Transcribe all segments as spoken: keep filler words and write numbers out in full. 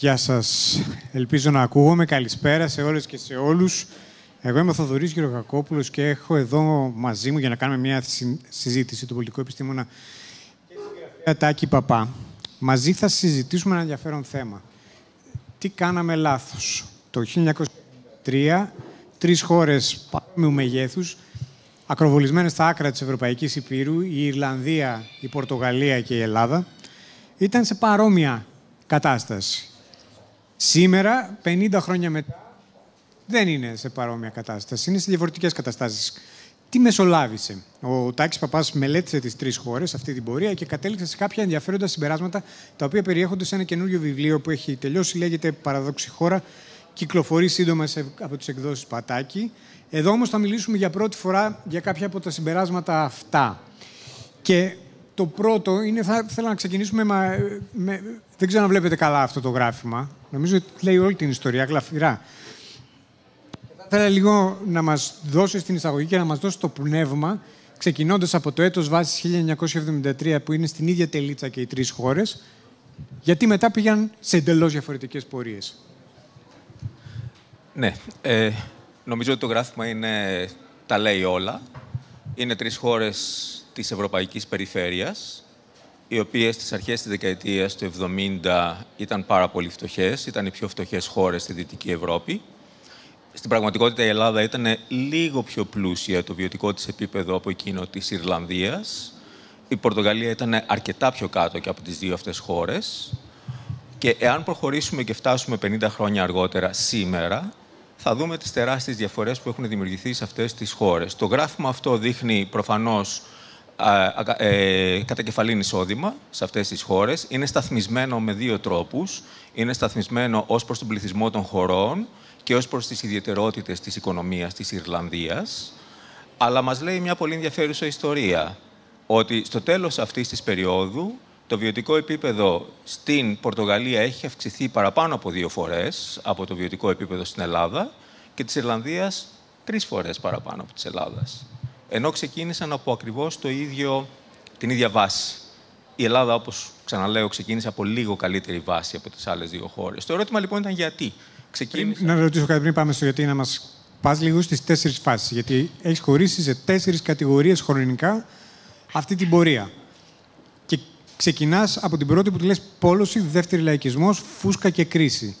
Γεια σας. Ελπίζω να ακούγομαι. Καλησπέρα σε όλες και σε όλους. Εγώ είμαι ο Θάδωρης Γεωργακόπουλος και έχω εδώ μαζί μου για να κάνουμε μια συζήτηση του πολιτικού επιστήμονα και συγγραφέα Τάκη Παπα. Μαζί θα συζητήσουμε ένα ενδιαφέρον θέμα. Τι κάναμε λάθος. Το χίλια εννιακόσια ενενήντα τρία, τρεις χώρες παρόμοιου μεγέθους, ακροβολισμένες στα άκρα της Ευρωπαϊκής Υπήρου, η Ιρλανδία, η Πορτογαλία και η Ελλάδα, ήταν σε παρόμοια κατάσταση. Σήμερα, πενήντα χρόνια μετά, δεν είναι σε παρόμοια κατάσταση. Είναι σε διαφορετικές καταστάσεις. Τι μεσολάβησε? Ο Τάκης Παπάς μελέτησε τις τρεις χώρες, αυτή την πορεία, και κατέληξε σε κάποια ενδιαφέροντα συμπεράσματα, τα οποία περιέχονται σε ένα καινούριο βιβλίο που έχει τελειώσει, λέγεται «Παραδόξη χώρα», κυκλοφορεί σύντομα σε, από τις εκδόσεις Πατάκη. Εδώ όμως θα μιλήσουμε για πρώτη φορά για κάποια από τα συμπεράσματα αυτά. Και το πρώτο είναι, θα ήθελα να ξεκινήσουμε με, με... Δεν ξέρω αν βλέπετε καλά αυτό το γράφημα. Νομίζω ότι λέει όλη την ιστορία, γλαφυρά. Θα ήθελα λίγο να μας δώσεις την εισαγωγή και να μας δώσεις το πνεύμα, ξεκινώντας από το έτος βάσης χίλια εννιακόσια εβδομήντα τρία, που είναι στην ίδια τελίτσα και οι τρεις χώρες, γιατί μετά πήγαν σε εντελώς διαφορετικές πορείες. Ναι. Ε, νομίζω ότι το γράφημα είναι, τα λέει όλα. Είναι τρεις χώρες της ευρωπαϊκής περιφέρειας, οι οποίες στις αρχές της δεκαετίας του εβδομήντα ήταν πάρα πολύ φτωχές, ήταν οι πιο φτωχές χώρες στη Δυτική Ευρώπη. Στην πραγματικότητα η Ελλάδα ήταν λίγο πιο πλούσια το βιωτικό της επίπεδο από εκείνο της Ιρλανδίας. Η Πορτογαλία ήταν αρκετά πιο κάτω και από τις δύο αυτές χώρες. Και εάν προχωρήσουμε και φτάσουμε πενήντα χρόνια αργότερα σήμερα, θα δούμε τις τεράστιες διαφορές που έχουν δημιουργηθεί σε αυτές τις χώρες. Το γράφημα αυτό δείχνει προφανώς Ε, κατακεφαλήν εισόδημα σε αυτές τις χώρες. Είναι σταθμισμένο με δύο τρόπους. Είναι σταθμισμένο ως προς τον πληθυσμό των χωρών και ως προς τις ιδιαιτερότητες της οικονομίας της Ιρλανδίας. Αλλά μας λέει μια πολύ ενδιαφέρουσα ιστορία, ότι στο τέλος αυτής της περίοδου το βιωτικό επίπεδο στην Πορτογαλία έχει αυξηθεί παραπάνω από δύο φορές από το βιωτικό επίπεδο στην Ελλάδα και της Ιρλανδίας τρεις φορές παραπάνω από της Ελλάδας. Ενώ ξεκίνησαν από ακριβώς το ίδιο, την ίδια βάση. Η Ελλάδα, όπως ξαναλέω, ξεκίνησε από λίγο καλύτερη βάση από τις άλλες δύο χώρες. Το ερώτημα λοιπόν ήταν γιατί ξεκίνησε. Να ρωτήσω κάτι πριν πάμε στο γιατί, να μας πας λίγο στις τέσσερις φάσεις. Γιατί έχεις χωρίσει σε τέσσερις κατηγορίες χρονικά αυτή την πορεία. Και ξεκινάς από την πρώτη που τη λες πόλωση, δεύτερη λαϊκισμός, φούσκα και κρίση.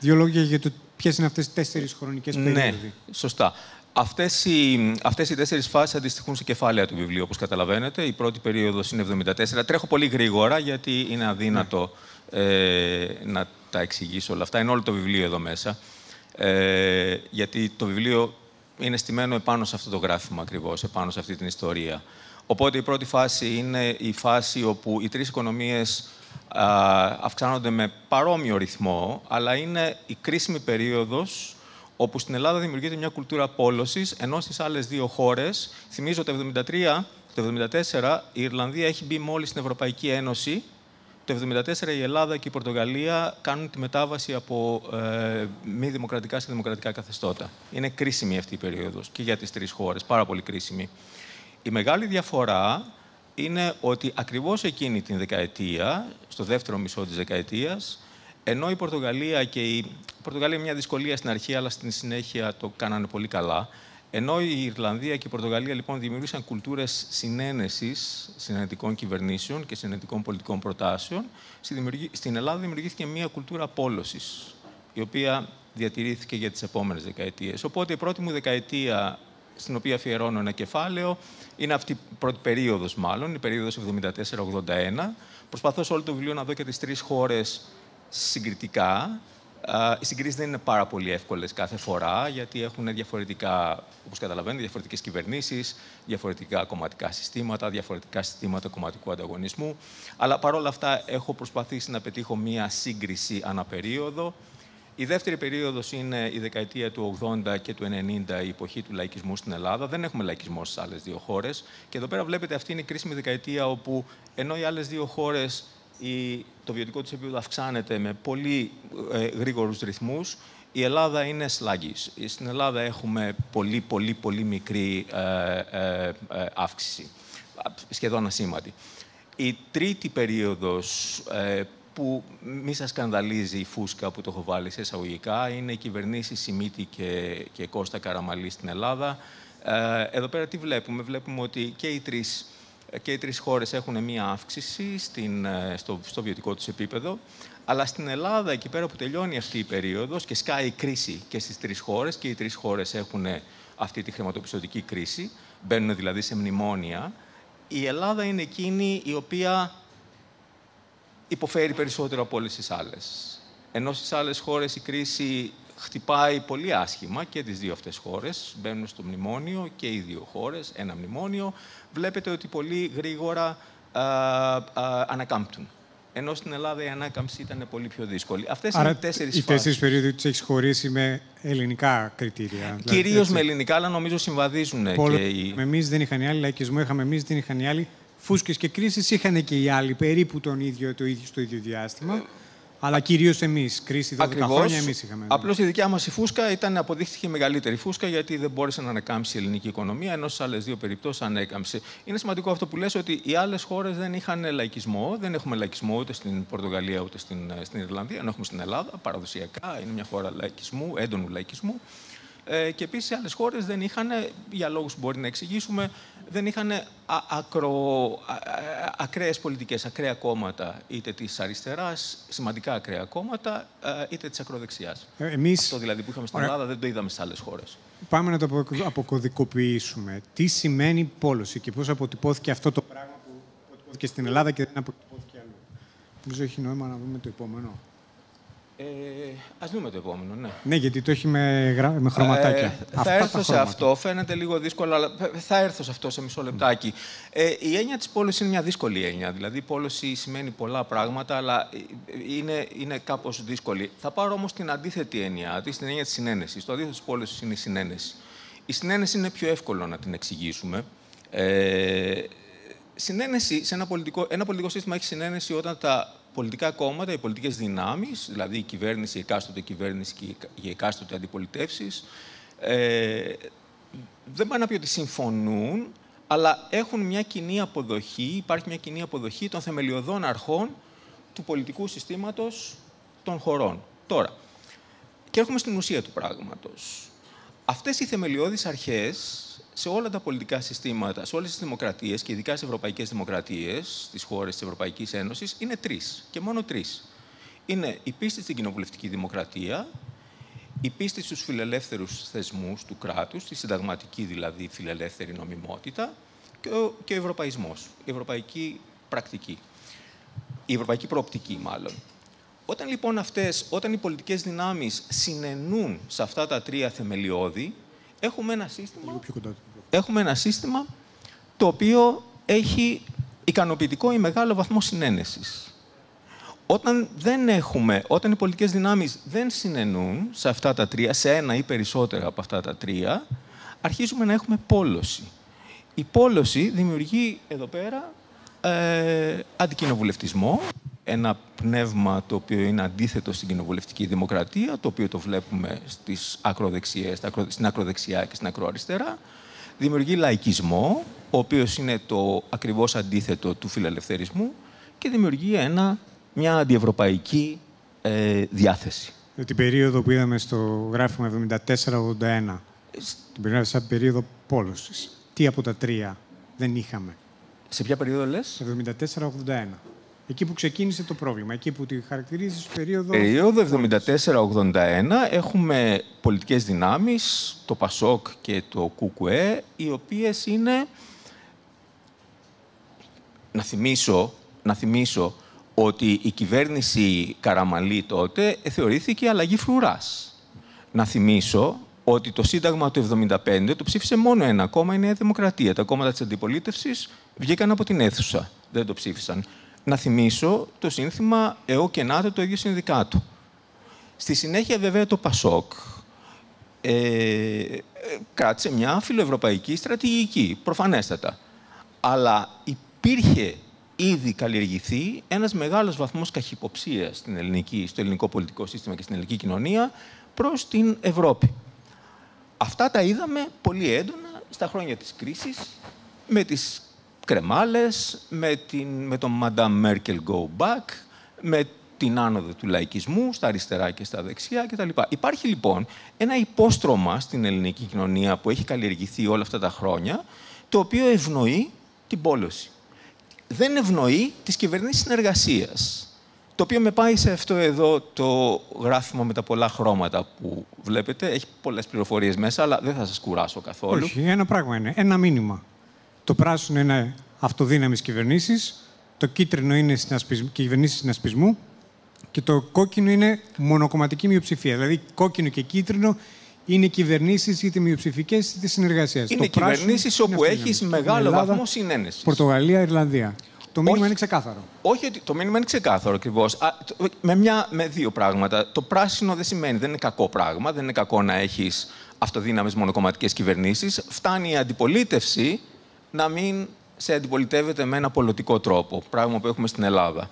Δύο λόγια για το ποιες είναι αυτές οι τέσσερις χρονικές περίοδοι. Ναι, σωστά. Αυτές οι, αυτές οι τέσσερις φάσεις αντιστοιχούν σε κεφάλαια του βιβλίου, όπως καταλαβαίνετε. Η πρώτη περίοδος είναι εβδομήντα τέσσερα. Τρέχω πολύ γρήγορα, γιατί είναι αδύνατο ε, να τα εξηγήσω όλα αυτά. Είναι όλο το βιβλίο εδώ μέσα. Ε, γιατί το βιβλίο είναι στημένο επάνω σε αυτό το γράφημα ακριβώς, επάνω σε αυτή την ιστορία. Οπότε η πρώτη φάση είναι η φάση όπου οι τρεις οικονομίες α, αυξάνονται με παρόμοιο ρυθμό, αλλά είναι η κρίσιμη περίοδος όπου στην Ελλάδα δημιουργείται μια κουλτούρα πόλωσης, ενώ στις άλλες δύο χώρες, θυμίζω το εβδομήντα τρία, το εβδομήντα τέσσερα, η Ιρλανδία έχει μπει μόλις στην Ευρωπαϊκή Ένωση. Το εβδομήντα τέσσερα η Ελλάδα και η Πορτογαλία κάνουν τη μετάβαση από ε, μη δημοκρατικά σε δημοκρατικά καθεστώτα. Είναι κρίσιμη αυτή η περίοδος και για τις τρεις χώρες, πάρα πολύ κρίσιμη. Η μεγάλη διαφορά είναι ότι ακριβώς εκείνη την δεκαετία, στο δεύτερο μισό της δεκαετίας, ενώ η Πορτογαλία και η... η Πορτογαλία είναι μια δυσκολία στην αρχή, αλλά στην συνέχεια το κάνανε πολύ καλά. Ενώ η Ιρλανδία και η Πορτογαλία λοιπόν δημιούργησαν κουλτούρες συνένεσης συνενετικών κυβερνήσεων και συνενετικών πολιτικών προτάσεων, στην Ελλάδα δημιουργήθηκε μια κουλτούρα πόλωσης, η οποία διατηρήθηκε για τις επόμενες δεκαετίες. Οπότε η πρώτη μου δεκαετία, στην οποία αφιερώνω ένα κεφάλαιο, είναι αυτή η πρώτη περίοδος, μάλλον, η περίοδος εβδομήντα τέσσερα ογδόντα ένα. Προσπαθώ σε όλο το βιβλίο να δω και τις τρεις χώρες συγκριτικά. Uh, οι συγκρίσεις δεν είναι πάρα πολύ εύκολες κάθε φορά, γιατί έχουν διαφορετικά, όπως καταλαβαίνετε, διαφορετικές κυβερνήσεις, διαφορετικά κομματικά συστήματα, διαφορετικά συστήματα κομματικού ανταγωνισμού. Αλλά παρόλα αυτά έχω προσπαθήσει να πετύχω μία σύγκριση αναπερίοδο. Η δεύτερη περίοδος είναι η δεκαετία του ογδόντα και του ενενήντα, η εποχή του λαϊκισμού στην Ελλάδα. Δεν έχουμε λαϊκισμό στις άλλες δύο χώρες. Και εδώ πέρα βλέπετε, αυτή είναι η κρίσιμη δεκαετία όπου, ενώ οι άλλες δύο χώρες, το βιωτικό της επίπεδο αυξάνεται με πολύ ε, γρήγορους ρυθμούς, η Ελλάδα είναι sluggish. Στην Ελλάδα έχουμε πολύ, πολύ, πολύ μικρή ε, ε, ε, αύξηση, σχεδόν ασήμαντη. Η τρίτη περίοδος ε, που μη σας σκανδαλίζει η φούσκα που το έχω βάλει σε εισαγωγικά, είναι οι κυβερνήσεις Σιμίτη και, και Κώστα Καραμαλή στην Ελλάδα. Ε, εδώ πέρα τι βλέπουμε? Βλέπουμε ότι και οι τρεις, και οι τρεις χώρες έχουν μία αύξηση στην, στο, στο βιωτικό τους επίπεδο, αλλά στην Ελλάδα, εκεί πέρα που τελειώνει αυτή η περίοδος και σκάει η κρίση και στις τρεις χώρες, και οι τρεις χώρες έχουν αυτή τη χρηματοπιστωτική κρίση, μπαίνουν δηλαδή σε μνημόνια, η Ελλάδα είναι εκείνη η οποία υποφέρει περισσότερο από όλες τις άλλες. Ενώ στις άλλες χώρες η κρίση χτυπάει πολύ άσχημα και τις δύο αυτές χώρες. Μπαίνουν στο μνημόνιο και οι δύο χώρες, ένα μνημόνιο. Βλέπετε ότι πολύ γρήγορα α, α, ανακάμπτουν. Ενώ στην Ελλάδα η ανάκαμψη ήταν πολύ πιο δύσκολη. Αυτές Άρα, είναι τέσσερις φάσεις. Οι τέσσερις περίοδοι τους έχεις χωρίσει με ελληνικά κριτήρια. Κυρίως δηλαδή, με ελληνικά, αλλά νομίζω συμβαδίζουν. Πόλο, και οι... Εμείς δεν είχαν οι άλλοι, λαϊκισμό είχαμε εμείς, δεν είχαν οι άλλοι. Φούσκες και κρίσεις είχαν και οι άλλοι περίπου τον ίδιο, το ίδιο, στο ίδιο διάστημα. Ε, αλλά κυρίως εμείς, κρίση δώδεκα χρόνια εμείς είχαμε. Απλώς η δικιά μας η φούσκα ήταν, αποδείχθηκε μεγαλύτερη φούσκα, γιατί δεν μπόρεσε να ανακάμψει η ελληνική οικονομία, ενώ στις άλλες δύο περιπτώσεις ανέκαμψε. Είναι σημαντικό αυτό που λες, ότι οι άλλες χώρες δεν είχαν λαϊκισμό. Δεν έχουμε λαϊκισμό ούτε στην Πορτογαλία ούτε στην, στην Ιρλανδία, ενώ έχουμε στην Ελλάδα παραδοσιακά. Είναι μια χώρα λαϊκισμού, έντονου λαϊκισμού. Ε, και επίσης οι άλλες χώρες δεν είχαν, για λόγους που μπορεί να εξηγήσουμε, δεν είχαν ακραίες πολιτικές, ακραία κόμματα, είτε της αριστεράς, σημαντικά ακραία κόμματα, είτε της ακροδεξιάς. Ε, εμείς... Αυτό δηλαδή που είχαμε στην Ελλάδα δεν το είδαμε στις άλλες χώρες. Πάμε να το αποκωδικοποιήσουμε. Τι σημαίνει πόλωση και πώς αποτυπώθηκε αυτό το πράγμα που αποτυπώθηκε στην Ελλάδα και δεν αποτυπώθηκε αλλού? Νομίζω έχει νόημα να δούμε το επόμενο. Ε, ας δούμε το επόμενο, ναι. Ναι, γιατί το έχει με, γρα... με χρωματάκια. Ε, θα Αυτά έρθω σε αυτό, φαίνεται λίγο δύσκολο, αλλά θα έρθω σε αυτό σε μισό λεπτάκι. Mm. Ε, η έννοια της πόλωσης είναι μια δύσκολη έννοια. Δηλαδή, η πόλωση σημαίνει πολλά πράγματα, αλλά είναι, είναι κάπως δύσκολη. Θα πάρω όμως την αντίθετη έννοια, την έννοια της συνένεσης. Το αντίθετο της πόλωσης είναι η συνένεση. Η συνένεση είναι πιο εύκολο να την εξηγήσουμε. Ε, συνένεση, σε ένα πολιτικό, ένα πολιτικό σύστημα έχει συνένεση όταν τα πολιτικά κόμματα, οι πολιτικές δυνάμεις, δηλαδή η κυβέρνηση, η εκάστοτε κυβέρνηση και οι εκάστοτε αντιπολιτεύσεις, ε, δεν πάνε να πει ότι συμφωνούν, αλλά έχουν μια κοινή αποδοχή, υπάρχει μια κοινή αποδοχή των θεμελιωδών αρχών του πολιτικού συστήματος των χωρών. Τώρα, και έρχομαι στην ουσία του πράγματος. Αυτές οι θεμελιώδεις αρχές σε όλα τα πολιτικά συστήματα, σε όλες τις δημοκρατίες και ειδικά στις ευρωπαϊκές δημοκρατίες, στις χώρες της Ευρωπαϊκής Ένωσης, είναι τρεις και μόνο τρεις. Είναι η πίστη στην κοινοβουλευτική δημοκρατία, η πίστη στους φιλελεύθερους θεσμούς του κράτους, τη συνταγματική δηλαδή φιλελεύθερη νομιμότητα και ο, και ο ευρωπαϊσμός, η ευρωπαϊκή πρακτική, η ευρωπαϊκή προοπτική μάλλον. Όταν λοιπόν αυτές, όταν οι πολιτικές δυνάμεις συνενούν σε αυτά τα τρία θεμελιώδη, Έχουμε ένα, σύστημα, έχουμε ένα σύστημα το οποίο έχει ικανοποιητικό ή μεγάλο βαθμό συνένεσης. Όταν, δεν έχουμε, όταν οι πολιτικές δυνάμεις δεν συνενούν σε αυτά τα τρία, σε ένα ή περισσότερα από αυτά τα τρία, αρχίζουμε να έχουμε πόλωση. Η πόλωση δημιουργεί εδώ πέρα ε, αντικοινοβουλευτισμό, ένα πνεύμα το οποίο είναι αντίθετο στην κοινοβουλευτική δημοκρατία, το οποίο το βλέπουμε στις ακροδεξιές, στην ακροδεξιά και στην ακροαριστερά. Δημιουργεί λαϊκισμό, ο οποίος είναι το ακριβώς αντίθετο του φιλελευθερισμού και δημιουργεί ένα, μια αντιευρωπαϊκή ε, διάθεση. Την περίοδο που είδαμε στο γράφημα εβδομήντα τέσσερα ογδόντα ένα, την περίοδο σαν περίοδο πόλωσης, τι από τα τρία δεν είχαμε? Σε ποια περίοδο λες? εβδομήντα τέσσερα ογδόντα ένα. Εκεί που ξεκίνησε το πρόβλημα, εκεί που τη χαρακτηρίζει περίοδο... Περίοδο εβδομήντα τέσσερα ογδόντα ένα έχουμε πολιτικές δυνάμεις, το ΠΑΣΟΚ και το ΚΚΕ, οι οποίες είναι... Να θυμίσω, να θυμίσω ότι η κυβέρνηση Καραμαλή τότε θεωρήθηκε αλλαγή φρουράς. Να θυμίσω ότι το Σύνταγμα του εβδομήντα πέντε το ψήφισε μόνο ένα κόμμα, η Νέα Δημοκρατία. Τα κόμματα της αντιπολίτευσης βγήκαν από την αίθουσα, δεν το ψήφισαν. Να θυμίσω το σύνθημα «ΕΟ και ΝΑΤΟ το ίδιο συνδικάτο». Στη συνέχεια, βέβαια, το ΠΑΣΟΚ ε, κράτησε μια φιλοευρωπαϊκή στρατηγική, προφανέστατα. Αλλά υπήρχε ήδη καλλιεργηθεί ένας μεγάλος βαθμός καχυποψίας στην ελληνική, στο ελληνικό πολιτικό σύστημα και στην ελληνική κοινωνία προς την Ευρώπη. Αυτά τα είδαμε πολύ έντονα στα χρόνια της κρίσης, με τις κρεμάλες, με, την, με το Madame Merkel Go Back, με την άνοδο του λαϊκισμού, στα αριστερά και στα δεξιά κτλ. Υπάρχει λοιπόν ένα υπόστρωμα στην ελληνική κοινωνία που έχει καλλιεργηθεί όλα αυτά τα χρόνια, το οποίο ευνοεί την πόλωση. Δεν ευνοεί τις κυβερνήσεις συνεργασίας. Το οποίο με πάει σε αυτό εδώ το γράφημα με τα πολλά χρώματα που βλέπετε. Έχει πολλές πληροφορίες μέσα, αλλά δεν θα σας κουράσω καθόλου. Όχι, ένα πράγμα είναι, ένα μήνυμα. Το πράσινο είναι αυτοδύναμης κυβερνήσεις, το κίτρινο είναι κυβερνήσεις συνασπισμού και το κόκκινο είναι μονοκομματική μειοψηφία. Δηλαδή, κόκκινο και κίτρινο είναι κυβερνήσεις είτε μειοψηφικές είτε συνεργασίας. Είναι κυβερνήσεις όπου έχεις μεγάλο βαθμό συνένεσης. Πορτογαλία, Ιρλανδία. Το μήνυμα όχι, είναι ξεκάθαρο. Όχι, το μήνυμα είναι ξεκάθαρο ακριβώς. Με, με δύο πράγματα. Το πράσινο δεν σημαίνει, δεν είναι κακό πράγμα. Δεν είναι κακό να έχεις αυτοδύναμες μονοκομματικές κυβερνήσεις. Φτάνει η αντιπολίτευση να μην σε αντιπολιτεύεται με ένα πολιτικό τρόπο. Πράγμα που έχουμε στην Ελλάδα.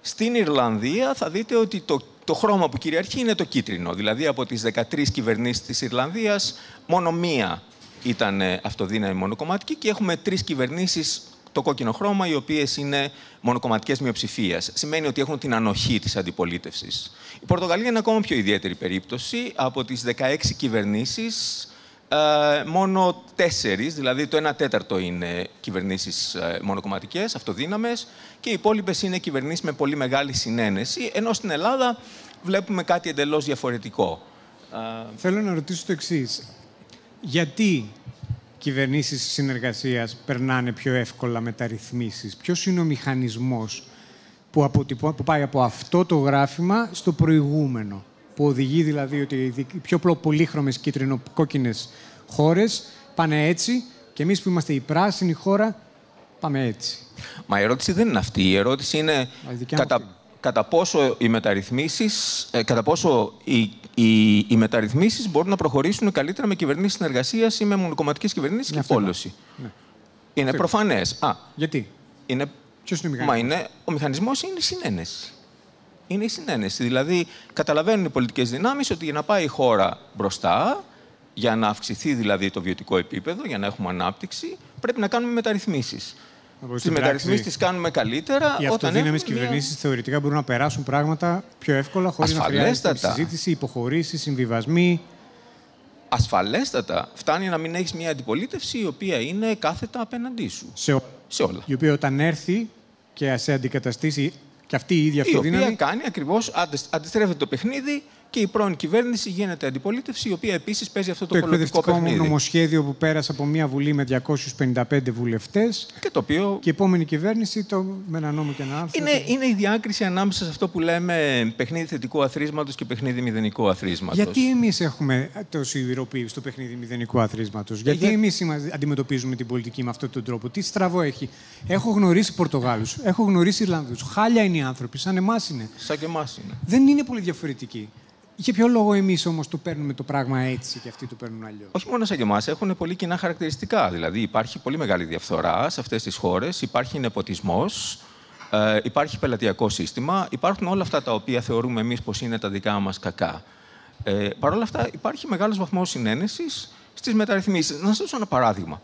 Στην Ιρλανδία θα δείτε ότι το, το χρώμα που κυριαρχεί είναι το κίτρινο. Δηλαδή από τις δεκατρείς κυβερνήσεις της Ιρλανδίας, μόνο μία ήταν αυτοδύναμη μονοκομματική και έχουμε τρεις κυβερνήσεις. Το κόκκινο χρώμα, οι οποίες είναι μονοκομματικές μειοψηφίες. Σημαίνει ότι έχουν την ανοχή της αντιπολίτευσης. Η Πορτογαλία είναι ακόμα πιο ιδιαίτερη περίπτωση. Από τις δεκαέξι κυβερνήσεις, ε, μόνο τέσσερις, δηλαδή το ένα τέταρτο είναι κυβερνήσεις ε, μονοκομματικές, αυτοδύναμες, και οι υπόλοιπες είναι κυβερνήσεις με πολύ μεγάλη συνένεση, ενώ στην Ελλάδα βλέπουμε κάτι εντελώς διαφορετικό. Θέλω να ρωτήσω το εξής. Γιατί κυβερνήσεις συνεργασίας περνάνε πιο εύκολα μεταρρυθμίσεις? Ποιος είναι ο μηχανισμός που, αποτυπώ, που πάει από αυτό το γράφημα στο προηγούμενο, που οδηγεί δηλαδή ότι οι πιο πολύχρωμες κίτρινο-κόκκινες χώρες πάνε έτσι και εμείς που είμαστε η πράσινη χώρα πάμε έτσι? Μα η ερώτηση δεν είναι αυτή. Η ερώτηση είναι κατά, κατά πόσο οι μεταρρυθμίσεις, ε, κατά πόσο οι Οι, οι μεταρρυθμίσεις μπορούν να προχωρήσουν καλύτερα με κυβερνήσεις συνεργασίας ή με μονοκομματικές κυβερνήσεις και πόλωση. Ναι. Είναι προφανές. Α, γιατί? Είναι... Ποιος είναι ο μηχανισμός? Μα είναι... Ο μηχανισμός είναι η συνένεση. Είναι η συνένεση. Δηλαδή, καταλαβαίνουν οι πολιτικές δυνάμεις ότι για να πάει η χώρα μπροστά, για να αυξηθεί δηλαδή το βιωτικό επίπεδο, για να έχουμε ανάπτυξη, πρέπει να κάνουμε μεταρρυθμίσεις. Τις μεταρρυθμίσεις τις κάνουμε καλύτερα. Οι αυτοδύναμες κυβερνήσεις μια... θεωρητικά μπορούν να περάσουν πράγματα πιο εύκολα χωρίς να χρειάζεται συζήτηση, υποχωρήσεις, συμβιβασμοί. Ασφαλέστατα. Φτάνει να μην έχεις μια αντιπολίτευση η οποία είναι κάθετα απέναντί σου. Σε, ό... σε όλα. Η οποία όταν έρθει και σε αντικαταστήσει και αυτή η ίδια αυτοδύναμη. Η οποία κάνει ακριβώς, αντιστρέφεται το παιχνίδι και η πρώην κυβέρνηση γίνεται αντιπολίτευση, η οποία επίσης παίζει αυτό το, το πολιτικό παιχνίδι. Το εκπαιδευτικό νομοσχέδιο που πέρασε από μια βουλή με διακόσιους πενήντα πέντε βουλευτές. Και το οποίο. Και η επόμενη κυβέρνηση το... με ένα νόμο και ένα άρθρο. Είναι, είναι η διάκριση ανάμεσα σε αυτό που λέμε παιχνίδι θετικού αθροίσματος και παιχνίδι μηδενικού αθροίσματος. Γιατί εμείς έχουμε το σιδηροποίηση στο παιχνίδι μηδενικού αθροίσματος? Γιατί για... εμείς αντιμετωπίζουμε την πολιτική με αυτόν τον τρόπο? Τι στραβό έχει? Έχω γνωρίσει Πορτογάλους, έχω γνωρίσει Ιρλανδούς. Χάλια είναι οι άνθρωποι, σαν εμάς είναι. Σαν και εμάς είναι. Δεν είναι πολύ διαφορετικοί. Για ποιο λόγο εμείς όμως το παίρνουμε το πράγμα έτσι και αυτοί το παίρνουν αλλιώς? Όχι μόνο σαν και εμάς, έχουν πολύ κοινά χαρακτηριστικά. Δηλαδή υπάρχει πολύ μεγάλη διαφθορά σε αυτές τις χώρες, υπάρχει νεποτισμός, ε, υπάρχει πελατειακό σύστημα, υπάρχουν όλα αυτά τα οποία θεωρούμε εμείς πως είναι τα δικά μας κακά. Ε, Παρ' όλα αυτά υπάρχει μεγάλος βαθμός συνένεσης στις μεταρρυθμίσεις. Να σας δώσω ένα παράδειγμα.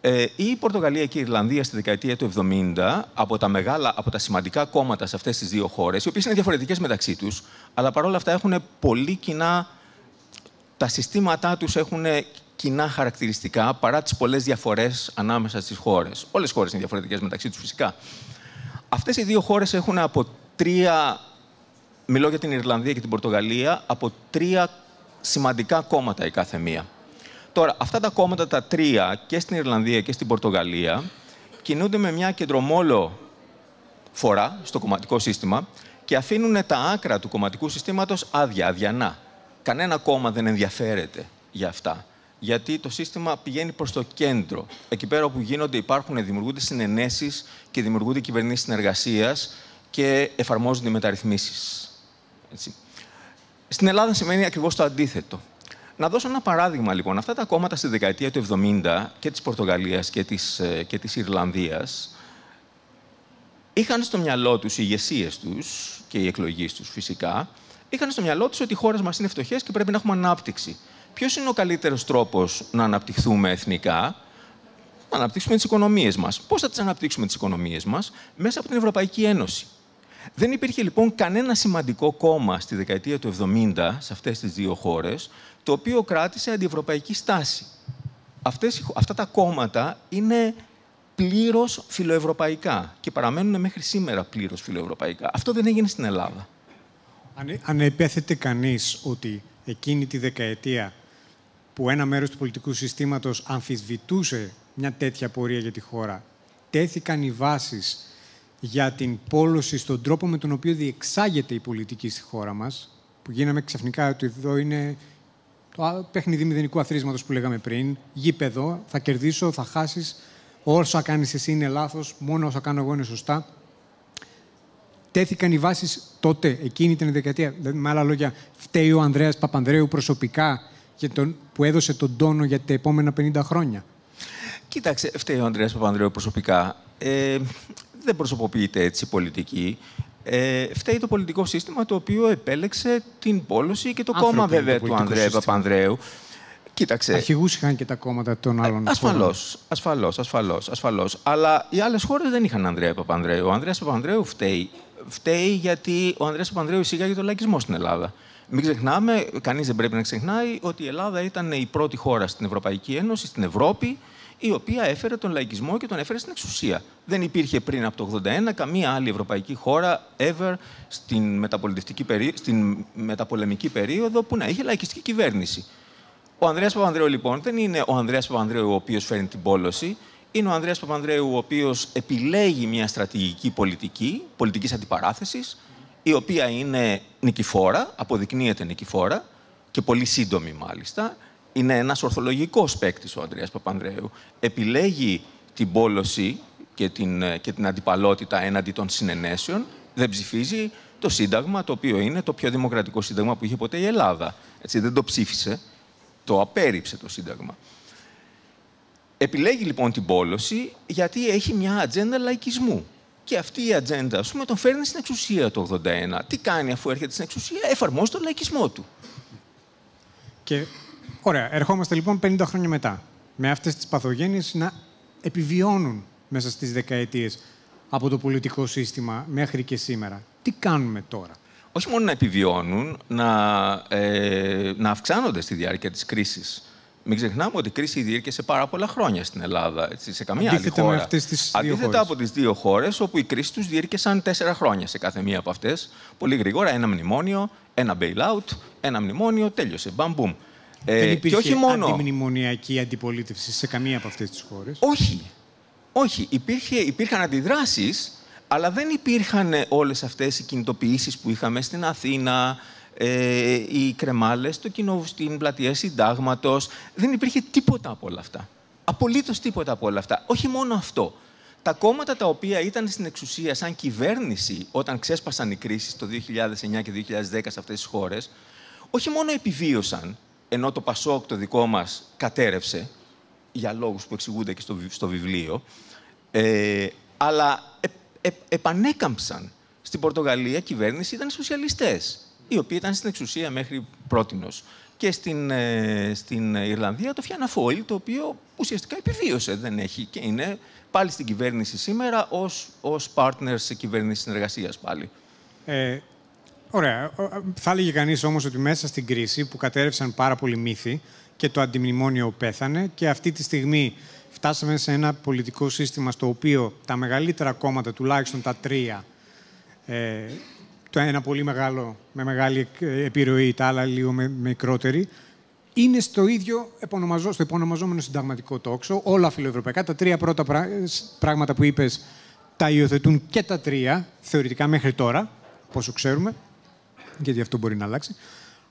Ε, η Πορτογαλία και η Ιρλανδία στη δεκαετία του εβδομήντα, από τα, μεγάλα, από τα σημαντικά κόμματα σε αυτές τις δύο χώρες, οι οποίες είναι διαφορετικές μεταξύ τους, αλλά παρόλα αυτά έχουν πολύ κοινά, τα συστήματά τους έχουν κοινά χαρακτηριστικά, παρά τις πολλές διαφορές ανάμεσα στις χώρες. Όλες οι χώρες είναι διαφορετικές μεταξύ τους φυσικά. Αυτές οι δύο χώρες έχουν από τρία, μιλώ για την Ιρλανδία και την Πορτογαλία, από τρία σημαντικά κόμματα η κάθε μία. Τώρα, αυτά τα κόμματα, τα τρία, και στην Ιρλανδία και στην Πορτογαλία, κινούνται με μια κεντρομόλο φορά στο κομματικό σύστημα και αφήνουν τα άκρα του κομματικού συστήματος άδεια, αδιανά. Κανένα κόμμα δεν ενδιαφέρεται για αυτά, γιατί το σύστημα πηγαίνει προς το κέντρο. Εκεί πέρα όπου γίνονται, υπάρχουν, δημιουργούνται συνενέσεις και δημιουργούνται κυβερνήσεις συνεργασίας και εφαρμόζονται μεταρρυθμίσεις. Έτσι. Στην Ελλάδα σημαίνει ακριβώς το αντίθετο. Να δώσω ένα παράδειγμα, λοιπόν. Αυτά τα κόμματα στη δεκαετία του εβδομήντα και της Πορτογαλίας και της, και της Ιρλανδίας είχαν στο μυαλό τους οι ηγεσίες τους και οι εκλογείς τους φυσικά, είχαν στο μυαλό τους ότι οι χώρες μας είναι φτωχές και πρέπει να έχουμε ανάπτυξη. Ποιος είναι ο καλύτερος τρόπος να αναπτυχθούμε εθνικά? Να αναπτύξουμε τις οικονομίες μας. Πώς θα τις αναπτύξουμε τις οικονομίες μας? Μέσα από την Ευρωπαϊκή Ένωση. Δεν υπήρχε λοιπόν κανένα σημαντικό κόμμα στη δεκαετία του εβδομήντα, σε αυτές τις δύο χώρες, το οποίο κράτησε αντιευρωπαϊκή στάση. Αυτές, αυτά τα κόμματα είναι πλήρως φιλοευρωπαϊκά και παραμένουν μέχρι σήμερα πλήρως φιλοευρωπαϊκά. Αυτό δεν έγινε στην Ελλάδα. Αν, αν επέθετε κανείς ότι εκείνη τη δεκαετία που ένα μέρος του πολιτικού συστήματος αμφισβητούσε μια τέτοια πορεία για τη χώρα, τέθηκαν οι βάσεις για την πόλωση στον τρόπο με τον οποίο διεξάγεται η πολιτική στη χώρα μας, που γίναμε ξαφνικά ότι εδώ είναι το παιχνίδι μηδενικού αθροίσματος που λέγαμε πριν, γήπεδο, θα κερδίσω, θα χάσεις, όσα κάνεις εσύ είναι λάθος, μόνο όσα κάνω εγώ είναι σωστά. Τέθηκαν οι βάσεις τότε, εκείνη την δεκαετία. Δηλαδή, με άλλα λόγια, φταίει ο Ανδρέας Παπανδρέου προσωπικά για τον, που έδωσε τον τόνο για τα επόμενα πενήντα χρόνια. Κοίταξε, φταίει ο Ανδρέας Παπανδρέου προσωπικά. Ε, δεν προσωποποιείται έτσι η πολιτική. Ε, φταίει το πολιτικό σύστημα το οποίο επέλεξε την πόλωση και το Άνθρωποι κόμμα βέβαια το του Ανδρέα Παπανδρέου. Κοίταξε. Αρχηγούς είχαν και τα κόμματα των άλλων. Ασφαλώς, ασφαλώς, ασφαλώς, ασφαλώς. Αλλά οι άλλες χώρες δεν είχαν Ανδρέα Παπανδρέου. Ο Ανδρέας Παπανδρέου φταίει. Φταίει γιατί ο Ανδρέας Παπανδρέου εισήγαγε τον λαϊκισμό στην Ελλάδα. Μην ξεχνάμε, κανείς δεν πρέπει να ξεχνάει, ότι η Ελλάδα ήταν η πρώτη χώρα στην Ευρωπαϊκή Ένωση, στην Ευρώπη, η οποία έφερε τον λαϊκισμό και τον έφερε στην εξουσία. Δεν υπήρχε πριν από το ογδόντα ένα καμία άλλη ευρωπαϊκή χώρα ever στην, μεταπολιτευτική περί... στην μεταπολεμική περίοδο που να είχε λαϊκιστική κυβέρνηση. Ο Ανδρέας Παπανδρέου λοιπόν δεν είναι ο Ανδρέας Παπανδρέου ο οποίος φέρνει την πόλωση. Είναι ο Ανδρέας Παπανδρέου ο οποίος επιλέγει μια στρατηγική πολιτική, πολιτικής αντιπαράθεσης, η οποία είναι νικηφόρα, αποδεικνύεται νικηφόρα και πολύ σύντομη μάλιστα. Είναι ένας ορθολογικός παίκτης ο Ανδρέας Παπανδρέου. Επιλέγει την πόλωση και την, και την αντιπαλότητα έναντι των συνενέσεων. Δεν ψηφίζει το Σύνταγμα, το οποίο είναι το πιο δημοκρατικό Σύνταγμα που είχε ποτέ η Ελλάδα. Έτσι, δεν το ψήφισε, το απέρριψε το Σύνταγμα. Επιλέγει λοιπόν την πόλωση γιατί έχει μια ατζέντα λαϊκισμού. Και αυτή η ατζέντα, ας πούμε, τον φέρνει στην εξουσία το ογδόντα ένα. Τι κάνει αφού έρχεται στην εξουσία? Εφαρμόζει τον λαϊκισμό του. Και... Ωραία, ερχόμαστε λοιπόν πενήντα χρόνια μετά, με αυτές τις παθογένειες να επιβιώνουν μέσα στις δεκαετίες από το πολιτικό σύστημα μέχρι και σήμερα. Τι κάνουμε τώρα? Όχι μόνο να επιβιώνουν, να, ε, να αυξάνονται στη διάρκεια της κρίσης. Μην ξεχνάμε ότι η κρίση διήρκεσε πάρα πολλά χρόνια στην Ελλάδα, έτσι, σε καμία άλλη χώρα. Με αυτές τις δύο Αντίθετα χώρες. από τις δύο χώρες, όπου η κρίση τους διήρκεσαν τέσσερα χρόνια σε κάθε μία από αυτές. Πολύ γρήγορα, ένα μνημόνιο, ένα bailout, ένα μνημόνιο, τέλειωσε, μπαμπούμ. Ε, δεν υπήρχε μόνο... αντιμνημονιακή αντιπολίτευση σε καμία από αυτές τις χώρες. Όχι. Όχι. Υπήρχε, υπήρχαν αντιδράσεις, αλλά δεν υπήρχαν όλες αυτές οι κινητοποιήσεις που είχαμε στην Αθήνα, ε, οι κρεμάλες στο κοινό, στην πλατεία Συντάγματος. Δεν υπήρχε τίποτα από όλα αυτά. Απολύτως τίποτα από όλα αυτά. Όχι μόνο αυτό. Τα κόμματα τα οποία ήταν στην εξουσία σαν κυβέρνηση όταν ξέσπασαν οι κρίσεις το δύο χιλιάδες εννιά και δύο χιλιάδες δέκα σε αυτές τις χώρες, όχι μόνο επιβίωσαν, ενώ το Πασόκ το δικό μας κατέρευσε, για λόγους που εξηγούνται και στο, στο βιβλίο, ε, αλλά ε, ε, επανέκαμψαν. Στην Πορτογαλία η κυβέρνηση ήταν οι σοσιαλιστές, οι οποίοι ήταν στην εξουσία μέχρι πρότινος. Και στην, ε, στην Ιρλανδία το Fianna Fáil, το οποίο ουσιαστικά επιβίωσε, δεν έχει και είναι πάλι στην κυβέρνηση σήμερα ως, ως partner σε κυβέρνηση συνεργασίας πάλι. Ε... Ωραία. Θα έλεγε κανείς όμως ότι μέσα στην κρίση που κατέρευσαν πάρα πολλοί μύθοι και το αντιμνημόνιο πέθανε και αυτή τη στιγμή φτάσαμε σε ένα πολιτικό σύστημα στο οποίο τα μεγαλύτερα κόμματα, τουλάχιστον τα τρία, ε, το ένα πολύ μεγάλο με μεγάλη επιρροή, τα άλλα λίγο με, μικρότερη, είναι στο ίδιο επωνομαζό, στο επωνομαζόμενο συνταγματικό τόξο, όλα φιλοευρωπαϊκά. Τα τρία πρώτα πρά, πράγματα που είπες τα υιοθετούν και τα τρία, θεωρητικά μέχρι τώρα, πόσο ξέρουμε. Γιατί αυτό μπορεί να αλλάξει.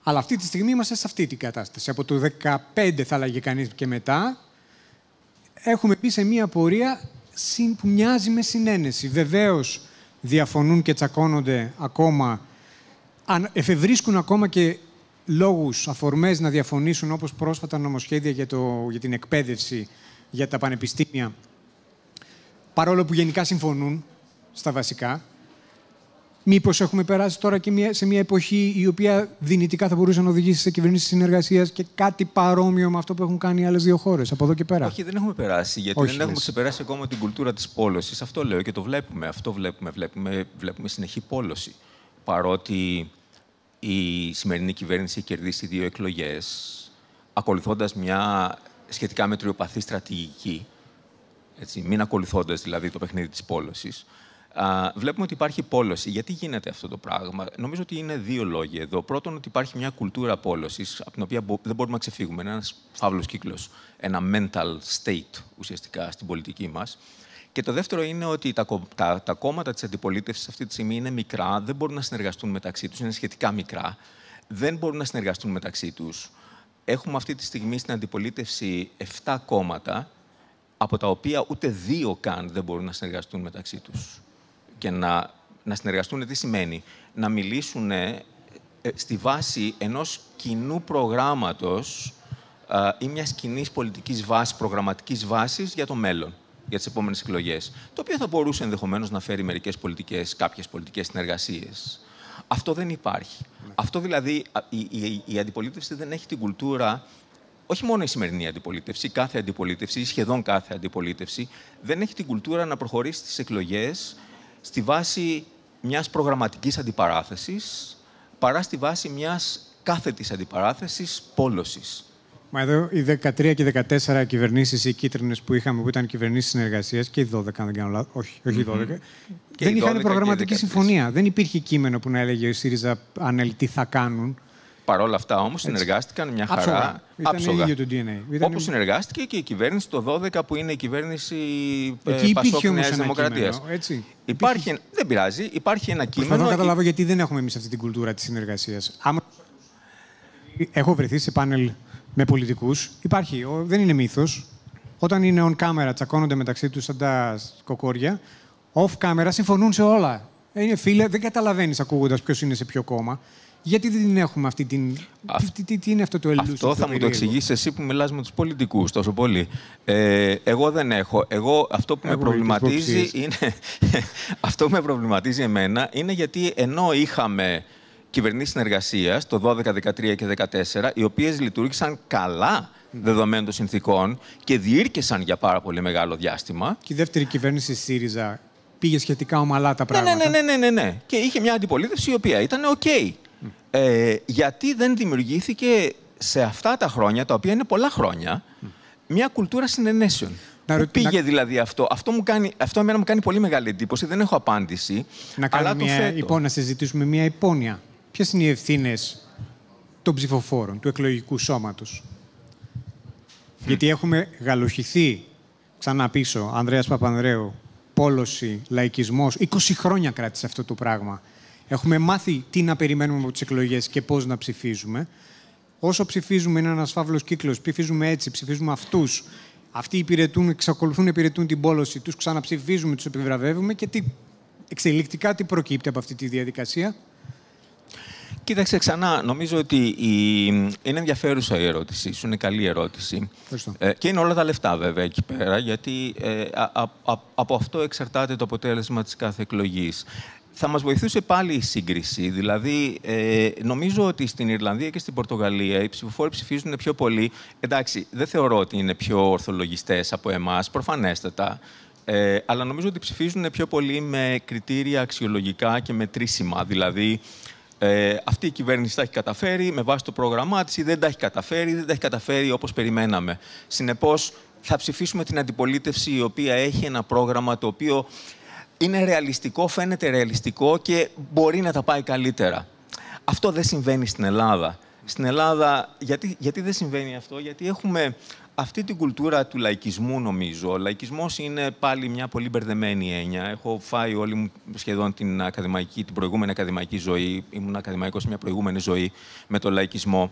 Αλλά αυτή τη στιγμή είμαστε σε αυτή την κατάσταση. Από το δύο χιλιάδες δεκαπέντε, θα έλεγε κανείς, και μετά, έχουμε πει σε μία πορεία που μοιάζει με συνένεση. Βεβαίως διαφωνούν και τσακώνονται ακόμα, εφευρίσκουν ακόμα και λόγους, αφορμές να διαφωνήσουν, όπως πρόσφατα νομοσχέδια για, το, για την εκπαίδευση, για τα πανεπιστήμια. Παρόλο που γενικά συμφωνούν στα βασικά. Μήπως έχουμε περάσει τώρα και μια, σε μια εποχή η οποία δυνητικά θα μπορούσε να οδηγήσει σε κυβερνήσεις συνεργασίας και κάτι παρόμοιο με αυτό που έχουν κάνει οι άλλες δύο χώρες, από εδώ και πέρα? Όχι, δεν έχουμε περάσει, γιατί Όχι, δεν έχουμε ξεπεράσει ακόμα την κουλτούρα της πόλωσης. Αυτό λέω και το βλέπουμε. Αυτό βλέπουμε. Βλέπουμε, βλέπουμε συνεχή πόλωση. Παρότι η σημερινή κυβέρνηση έχει κερδίσει δύο εκλογές, ακολουθώντας μια σχετικά μετριοπαθή στρατηγική, έτσι, μην ακολουθώντας δηλαδή το παιχνίδι της πόλωσης. Uh, βλέπουμε ότι υπάρχει πόλωση. Γιατί γίνεται αυτό το πράγμα? Νομίζω ότι είναι δύο λόγοι εδώ. Πρώτον, ότι υπάρχει μια κουλτούρα πόλωσης, από την οποία δεν μπορούμε να ξεφύγουμε. Είναι ένας φαύλος κύκλος, ένα mental state ουσιαστικά στην πολιτική μας. Και το δεύτερο είναι ότι τα, τα, τα κόμματα της αντιπολίτευσης αυτή τη στιγμή είναι μικρά, δεν μπορούν να συνεργαστούν μεταξύ τους, είναι σχετικά μικρά, δεν μπορούν να συνεργαστούν μεταξύ τους. Έχουμε αυτή τη στιγμή στην αντιπολίτευση επτά κόμματα, από τα οποία ούτε δύο καν δεν μπορούν να συνεργαστούν μεταξύ τους. Και να, να συνεργαστούν, τι σημαίνει? Να μιλήσουν ε, στη βάση ενός κοινού προγράμματος ε, ή μιας κοινής πολιτικής βάσης, προγραμματικής βάσης για το μέλλον, για τις επόμενες εκλογές. Το οποίο θα μπορούσε ενδεχομένως να φέρει μερικές πολιτικές, κάποιες πολιτικές συνεργασίες. Αυτό δεν υπάρχει. Ναι. Αυτό δηλαδή, η, η, η αντιπολίτευση δεν έχει την κουλτούρα. Όχι μόνο η σημερινή αντιπολίτευση, κάθε αντιπολίτευση ή σχεδόν κάθε αντιπολίτευση δεν έχει την κουλτούρα να προχωρήσει στις εκλογές στη βάση μιας προγραμματικής αντιπαράθεσης, παρά στη βάση μιας κάθετης αντιπαράθεσης πόλωσης. Μα εδώ οι δεκατρία και δεκατέσσερα κυβερνήσεις, οι κίτρινες που είχαμε, που ήταν κυβερνήσεις συνεργασίας, και οι δώδεκα, αν δεν κάνω λάθος, όχι, όχι οι δώδεκα, mm-hmm. δεν είχαν προγραμματική συμφωνία. Δεν υπήρχε κείμενο που να έλεγε ο ΣΥΡΙΖΑ ανέλη τι θα κάνουν. Παρ' όλα αυτά, όμως, συνεργάστηκαν μια χαρά. Άψογα. Όπως συνεργάστηκε και η κυβέρνηση το δώδεκα, που είναι η κυβέρνηση ε, Πασόκ Νέας Δημοκρατίας. Υπάρχει... Δεν πειράζει, υπάρχει ένα κείμενο. Προσπαθώ να καταλάβω γιατί δεν έχουμε εμείς αυτή την κουλτούρα της συνεργασίας. Άμα... Έχω βρεθεί σε πάνελ με πολιτικούς. Υπάρχει, δεν είναι μύθος. Όταν είναι on camera, τσακώνονται μεταξύ τους σαν τα κοκόρια. Off camera, συμφωνούν σε όλα. Είναι φίλε, δεν καταλαβαίνεις ακούγοντας ποιος είναι σε ποιο κόμμα. Γιατί δεν έχουμε αυτή την. Αυτή... Τι, τι είναι αυτό το ελούσιο? Αυτό θα μου το εξηγήσεις εσύ που μιλάς με τους πολιτικούς τόσο πολύ. Ε, εγώ δεν έχω. Εγώ, αυτό που εγώ με προβληματίζει είναι. Αυτό που με προβληματίζει εμένα είναι γιατί ενώ είχαμε κυβερνήσεις συνεργασίας το δώδεκα, δεκατρία και δεκατέσσερα, οι οποίες λειτουργήσαν καλά δεδομένων των συνθήκων και διήρκεσαν για πάρα πολύ μεγάλο διάστημα. Και η δεύτερη κυβέρνηση ΣΥΡΙΖΑ πήγε σχετικά ομαλά τα πράγματα. Ναι, ναι, ναι, ναι, ναι, ναι. Και είχε μια αντιπολίτευση η οποία ήταν OK. Ε, γιατί δεν δημιουργήθηκε σε αυτά τα χρόνια, τα οποία είναι πολλά χρόνια, μια κουλτούρα συνενέσεων? Να ρωτή, πήγε να... δηλαδή αυτό. Αυτό, μου κάνει, αυτό εμένα μου κάνει πολύ μεγάλη εντύπωση. Δεν έχω απάντηση. Να, αλλά μια υπό, να συζητήσουμε μια υπόνοια. Ποιες είναι οι ευθύνες των ψηφοφόρων, του εκλογικού σώματος? Mm. Γιατί έχουμε γαλοχηθεί ξανά πίσω, Ανδρέας Παπανδρέου, πόλωση, λαϊκισμός. είκοσι χρόνια κράτησε αυτό το πράγμα. Έχουμε μάθει τι να περιμένουμε από τις εκλογές και πώς να ψηφίζουμε. Όσο ψηφίζουμε, είναι ένας φαύλος κύκλος. Ψηφίζουμε έτσι, ψηφίζουμε αυτούς. Αυτοί υπηρετούν, εξακολουθούν, υπηρετούν την πόλωση. Τους ξαναψηφίζουμε, τους επιβραβεύουμε. Και τι, εξελικτικά, τι προκύπτει από αυτή τη διαδικασία? Κοίταξε ξανά. Νομίζω ότι η... είναι ενδιαφέρουσα η ερώτησή σου. Είναι καλή ερώτηση. Ε, και είναι όλα τα λεφτά, βέβαια, εκεί πέρα. Γιατί ε, α, α, α, από αυτό εξαρτάται το αποτέλεσμα της κάθε εκλογής. Θα μας βοηθούσε πάλι η σύγκριση. Δηλαδή, ε, νομίζω ότι στην Ιρλανδία και στην Πορτογαλία οι ψηφοφόροι ψηφίζουν πιο πολύ. Εντάξει, δεν θεωρώ ότι είναι πιο ορθολογιστές από εμάς, προφανέστατα. Ε, αλλά νομίζω ότι ψηφίζουν πιο πολύ με κριτήρια αξιολογικά και μετρήσιμα. Δηλαδή, ε, αυτή η κυβέρνηση τα έχει καταφέρει με βάση το πρόγραμμά της ή δεν τα έχει καταφέρει, δεν τα έχει καταφέρει όπως περιμέναμε. Συνεπώς, θα ψηφίσουμε την αντιπολίτευση η οποία έχει ένα πρόγραμμα το οποίο. Είναι ρεαλιστικό, φαίνεται ρεαλιστικό και μπορεί να τα πάει καλύτερα. Αυτό δεν συμβαίνει στην Ελλάδα. Στην Ελλάδα, γιατί, γιατί δεν συμβαίνει αυτό? Γιατί έχουμε αυτή την κουλτούρα του λαϊκισμού, νομίζω. Ο λαϊκισμός είναι πάλι μια πολύ μπερδεμένη έννοια. Έχω φάει όλη μου σχεδόν την, ακαδημαϊκή, την προηγούμενη ακαδημαϊκή ζωή. Ήμουν ακαδημαϊκός σε μια προηγούμενη ζωή με τον λαϊκισμό.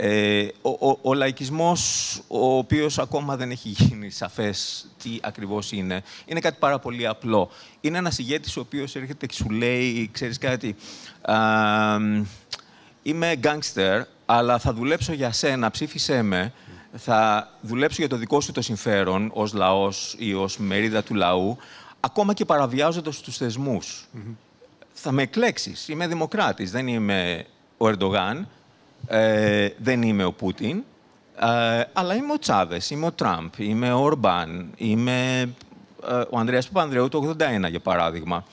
Ε, ο, ο, ο λαϊκισμός, ο οποίος ακόμα δεν έχει γίνει σαφές τι ακριβώς είναι, είναι κάτι πάρα πολύ απλό. Είναι ένας ηγέτης ο οποίος έρχεται και σου λέει, ξέρεις κάτι, α, είμαι γκάνγκστερ, αλλά θα δουλέψω για σένα, ψήφισέ με, θα δουλέψω για το δικό σου το συμφέρον, ως λαός ή ως μερίδα του λαού, ακόμα και παραβιάζοντας τους θεσμούς. Mm-hmm. θα με εκλέξεις. Είμαι δημοκράτης, δεν είμαι ο Ερντογάν, ε, δεν είμαι ο Πούτιν, ε, αλλά είμαι ο Τσάβες, είμαι ο Τραμπ, είμαι ο Ορμπάν, είμαι ε, ο Ανδρέας Παπανδρέου το ογδόντα ένα, για παράδειγμα.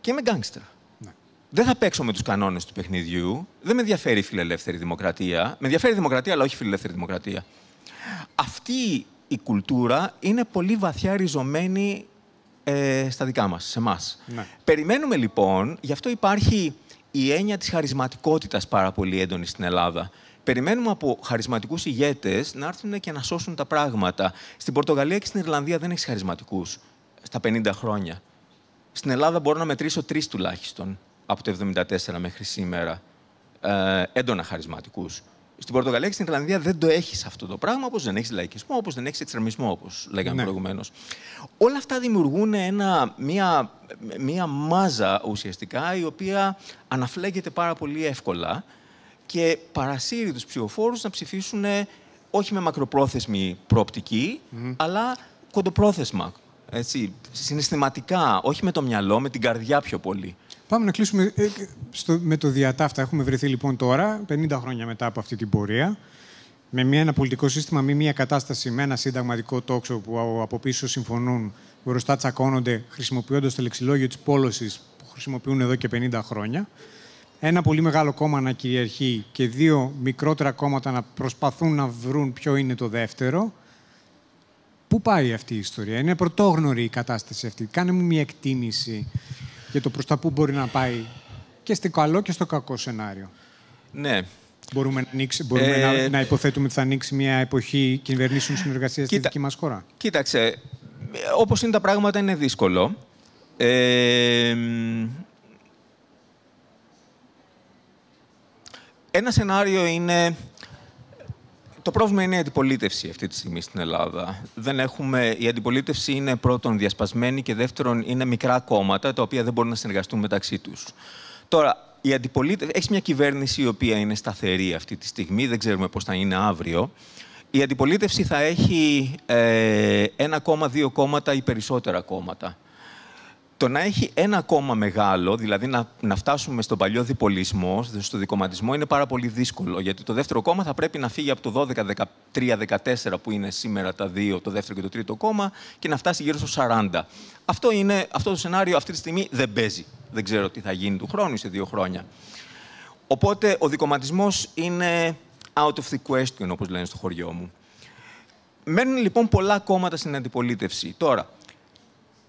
Και είμαι γκάγκστρα. Ναι. Δεν θα παίξω με τους κανόνες του παιχνιδιού, δεν με ενδιαφέρει η φιλελεύθερη δημοκρατία. Με ενδιαφέρει η δημοκρατία, αλλά όχι η φιλελεύθερη δημοκρατία. Αυτή η κουλτούρα είναι πολύ βαθιά ριζωμένη ε, στα δικά μας, σε εμάς. Ναι. Περιμένουμε λοιπόν, γι' αυτό υπάρχει η έννοια της χαρισματικότητας πάρα πολύ έντονη στην Ελλάδα. Περιμένουμε από χαρισματικούς ηγέτες να έρθουν και να σώσουν τα πράγματα. Στην Πορτογαλία και στην Ιρλανδία δεν έχεις χαρισματικούς στα πενήντα χρόνια. Στην Ελλάδα μπορώ να μετρήσω τρεις τουλάχιστον από το εβδομήντα τέσσερα μέχρι σήμερα ε, έντονα χαρισματικούς. Στην Πορτογαλία και στην Ιρλανδία δεν το έχεις αυτό το πράγμα, όπως δεν έχεις λαϊκισμό, όπως δεν έχεις εξτρεμισμό, όπως λέγαμε ναι. προηγουμένως. Όλα αυτά δημιουργούν ένα, μία, μία μάζα ουσιαστικά, η οποία αναφλέγεται πάρα πολύ εύκολα και παρασύρει τους ψηφοφόρους να ψηφίσουν όχι με μακροπρόθεσμη προοπτική, mm-hmm. αλλά κοντοπρόθεσμα. Έτσι, συναισθηματικά, όχι με το μυαλό, με την καρδιά πιο πολύ. Πάμε να κλείσουμε ε, στο, με το διατάφτα. Έχουμε βρεθεί λοιπόν τώρα, πενήντα χρόνια μετά από αυτή την πορεία, με μια, ένα πολιτικό σύστημα, με μια κατάσταση, με ένα συνταγματικό τόξο που από πίσω συμφωνούν, μπροστά τσακώνονται, χρησιμοποιώντας το λεξιλόγιο της πόλωσης που χρησιμοποιούν εδώ και πενήντα χρόνια. Ένα πολύ μεγάλο κόμμα να κυριαρχεί και δύο μικρότερα κόμματα να προσπαθούν να βρουν ποιο είναι το δεύτερο. Πού πάει αυτή η ιστορία, είναι πρωτόγνωρη η κατάσταση αυτή. Κάνε μου μια εκτίμηση για το προς τα πού μπορεί να πάει και στο καλό και στο κακό σενάριο. Ναι. Μπορούμε, να, ανοίξει, μπορούμε ε... να, να υποθέτουμε ότι θα ανοίξει μια εποχή κυβερνήσεων συνεργασίας Κοίτα... στη δική μας χώρα. Κοίταξε, όπως είναι τα πράγματα είναι δύσκολο. Ε... Ένα σενάριο είναι... Το πρόβλημα είναι η αντιπολίτευση αυτή τη στιγμή στην Ελλάδα. Δεν έχουμε... Η αντιπολίτευση είναι πρώτον διασπασμένη και δεύτερον είναι μικρά κόμματα τα οποία δεν μπορούν να συνεργαστούν μεταξύ τους. Τώρα, η αντιπολίτευση... Έχεις μια κυβέρνηση η οποία είναι σταθερή αυτή τη στιγμή, δεν ξέρουμε πώς θα είναι αύριο. Η αντιπολίτευση θα έχει ε, ένα κόμμα, δύο κόμματα ή περισσότερα κόμματα. Το να έχει ένα κόμμα μεγάλο, δηλαδή να, να φτάσουμε στον παλιό διπολισμό, στο δικομματισμό, είναι πάρα πολύ δύσκολο. Γιατί το δεύτερο κόμμα θα πρέπει να φύγει από το δώδεκα, δεκατρία, δεκατέσσερα που είναι σήμερα τα δύο, το δεύτερο και το τρίτο κόμμα, και να φτάσει γύρω στο σαράντα. Αυτό, είναι, αυτό το σενάριο αυτή τη στιγμή δεν παίζει. Δεν ξέρω τι θα γίνει του χρόνου ή σε δύο χρόνια. Οπότε ο δικομματισμός είναι out of the question, όπως λένε στο χωριό μου. Μένουν λοιπόν πολλά κόμματα στην αντιπολίτευση. Τώρα.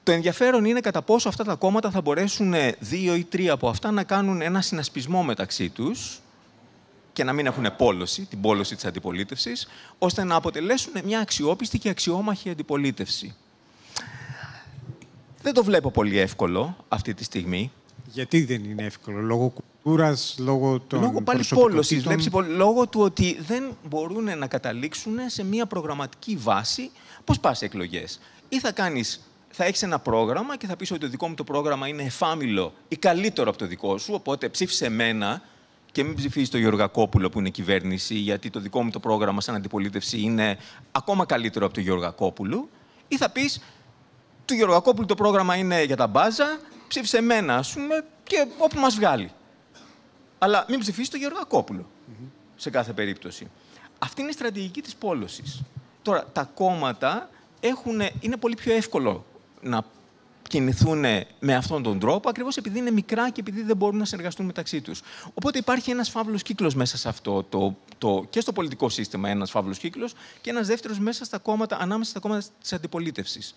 Το ενδιαφέρον είναι κατά πόσο αυτά τα κόμματα θα μπορέσουν δύο ή τρία από αυτά να κάνουν ένα συνασπισμό μεταξύ τους και να μην έχουν πόλωση, την πόλωση της αντιπολίτευσης, ώστε να αποτελέσουν μια αξιόπιστη και αξιόμαχη αντιπολίτευση. Δεν το βλέπω πολύ εύκολο αυτή τη στιγμή. Γιατί δεν είναι εύκολο, λόγω κουλτούρας, λόγω των λόγω πάλι πόλωσης, λόγω του ότι δεν μπορούν να καταλήξουν σε μια προγραμματική βάση. Πώς πας σε εκλογές, ή θα κάνεις. Θα έχεις ένα πρόγραμμα και θα πεις ότι το δικό μου το πρόγραμμα είναι εφάμιλο ή καλύτερο από το δικό σου, οπότε ψήφισε εμένα και μην ψηφίσεις το Γεωργακόπουλο που είναι κυβέρνηση, γιατί το δικό μου το πρόγραμμα σαν αντιπολίτευση είναι ακόμα καλύτερο από το Γεωργακόπουλο. Ή θα πεις, του Γεωργακόπουλου το πρόγραμμα είναι για τα μπάζα, ψήφισε εμένα, ας πούμε, και όπου μας βγάλει. Αλλά μην ψηφίσεις το Γεωργακόπουλο, σε κάθε περίπτωση. Αυτή είναι η στρατηγική της πόλωσης. Τώρα, τα κόμματα έχουν, είναι πολύ πιο εύκολο να κινηθούν με αυτόν τον τρόπο, ακριβώς επειδή είναι μικρά και επειδή δεν μπορούν να συνεργαστούν μεταξύ τους. Οπότε υπάρχει ένας φαύλος κύκλος μέσα σε αυτό, το, το, και στο πολιτικό σύστημα ένας φαύλος κύκλος και ένας δεύτερος μέσα στα κόμματα, ανάμεσα στα κόμματα της αντιπολίτευσης.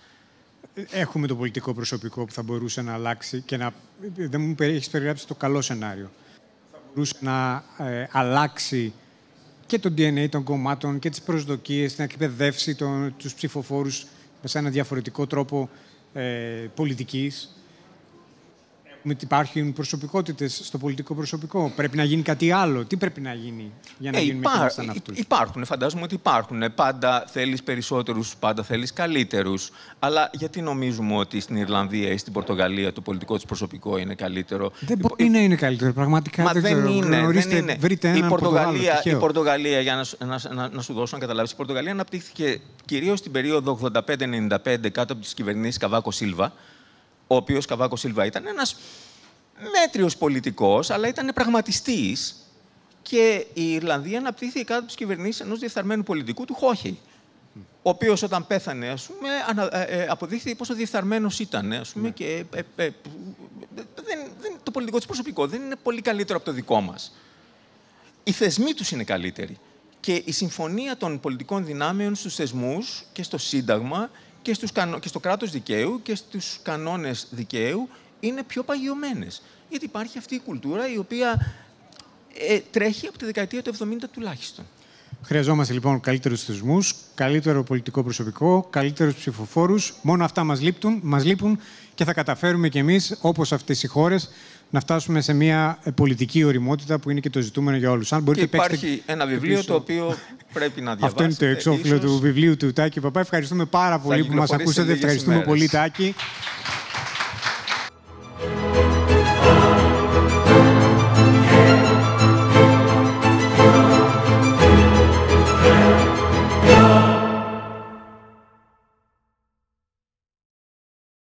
Έχουμε το πολιτικό προσωπικό που θα μπορούσε να αλλάξει και να... Δεν μου έχεις περιγράψει το καλό σενάριο. Θα μπορούσε να ε, αλλάξει και το ντι εν έι των κομμάτων και τις προσδοκίες, να εκπαιδεύσει τον, τους ψηφοφόρους σε ένα διαφορετικό τρόπο ε, πολιτικής. Υπάρχουν προσωπικότητες στο πολιτικό προσωπικό. Πρέπει να γίνει κάτι άλλο. Τι πρέπει να γίνει για να ε, γίνουμε υπά... σαν αυτούς. Υπάρχουν, φαντάζομαι ότι υπάρχουν. Πάντα θέλεις περισσότερους, πάντα θέλεις καλύτερους. Αλλά γιατί νομίζουμε ότι στην Ιρλανδία ή στην Πορτογαλία το πολιτικό τους προσωπικό είναι καλύτερο. Δεν μπορεί να είναι καλύτερο. Πραγματικά Μα δεν, δεν ξέρω. Είναι. Γνωρίστε, δεν είναι. Βρείτε έναν Πορτογαλία, άλλο, η Πορτογαλία, για να, να, να, να σου δώσω να καταλάβεις, η Πορτογαλία αναπτύχθηκε κυρίως την περίοδο ογδόντα πέντε ενενήντα πέντε κάτω από τις κυβερνήσεις Καβάκο Σίλβα. Ο οποίος Καβάκο Σίλβα ήταν ένας μέτριος πολιτικός, αλλά ήταν πραγματιστής. Και η Ιρλανδία αναπτύχθηκε κάτω από τις κυβερνήσεις ενός διεφθαρμένου πολιτικού, του Χόχε, ο οποίος όταν πέθανε, ας πούμε, αποδείχθηκε πόσο διεφθαρμένος ήταν. Ας πούμε, ναι. Και, ε, ε, ε, δεν, δεν, το πολιτικό της προσωπικό δεν είναι πολύ καλύτερο από το δικό μας. Οι θεσμοί τους είναι καλύτεροι. Και η συμφωνία των πολιτικών δυνάμεων στους θεσμούς και στο Σύνταγμα και, στους, και στο κράτος δικαίου και στους κανόνες δικαίου είναι πιο παγιωμένες. Γιατί υπάρχει αυτή η κουλτούρα η οποία ε, τρέχει από τη δεκαετία του εβδομήντα τουλάχιστον. Χρειαζόμαστε λοιπόν καλύτερους θεσμούς, καλύτερο πολιτικό προσωπικό, καλύτερους ψηφοφόρους. Μόνο αυτά μας λείπουν, μας λείπουν και θα καταφέρουμε κι εμείς, όπως αυτές οι χώρες, να φτάσουμε σε μια πολιτική οριμότητα που είναι και το ζητούμενο για όλους. Αν μπορείτε, και υπάρχει παίξτε... ένα βιβλίο πίσω... το οποίο πρέπει να διαβάσετε. Αυτό είναι το εξώφυλλο ίσως... του βιβλίου του Τάκη Παπά. Ευχαριστούμε πάρα πολύ που μας ακούσατε. Ευχαριστούμε ημέρες. πολύ, Τάκη.